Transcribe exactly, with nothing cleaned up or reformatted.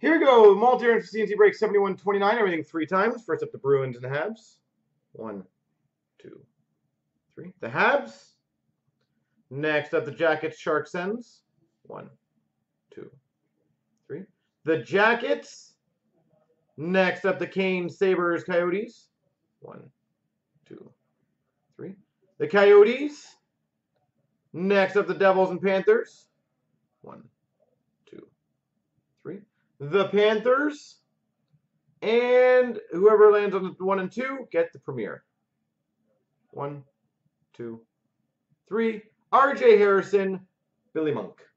Here we go. Malter C and C break seventy-one twenty-nine. Everything three times. First up, the Bruins and the Habs. One, two, three. The Habs. Next up, the Jackets, Sharks, Sens. One, two, three. The Jackets. Next up, the Canes, Sabres, Coyotes. One, two, three. The Coyotes. Next up, the Devils and Panthers. One, two, three. The Panthers. And whoever lands on the one and two, get the premiere. One, two, three. R J Harrison, Billy Monk.